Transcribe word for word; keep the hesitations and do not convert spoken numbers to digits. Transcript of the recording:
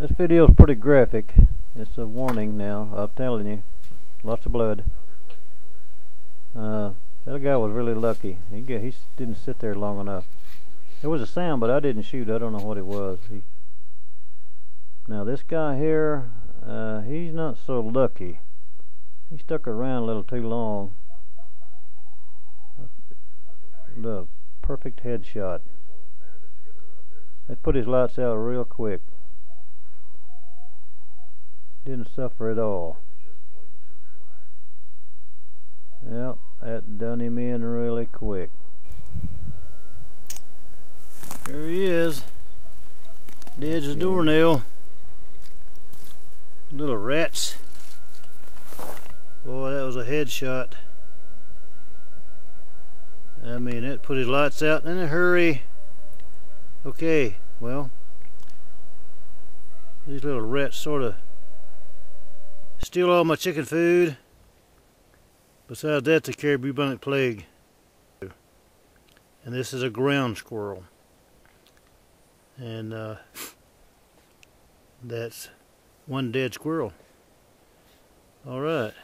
This video is pretty graphic. It's a warning now, I'm telling you. Lots of blood. Uh, that guy was really lucky. He, got, he didn't sit there long enough. There was a sound, but I didn't shoot. I don't know what it was. He, now this guy here, uh, he's not so lucky. He stuck around a little too long. The perfect headshot. They put his lights out real quick. Didn't suffer at all. Yep, that done him in really quick. Here he is. Dead's a doornail. Little rats. Boy, that was a headshot. I mean, it put his lights out in a hurry. Okay, well, these little rats sort of steal all my chicken food. Besides that, the caribou bunnet plague. And this is a ground squirrel. And uh, that's one dead squirrel. All right.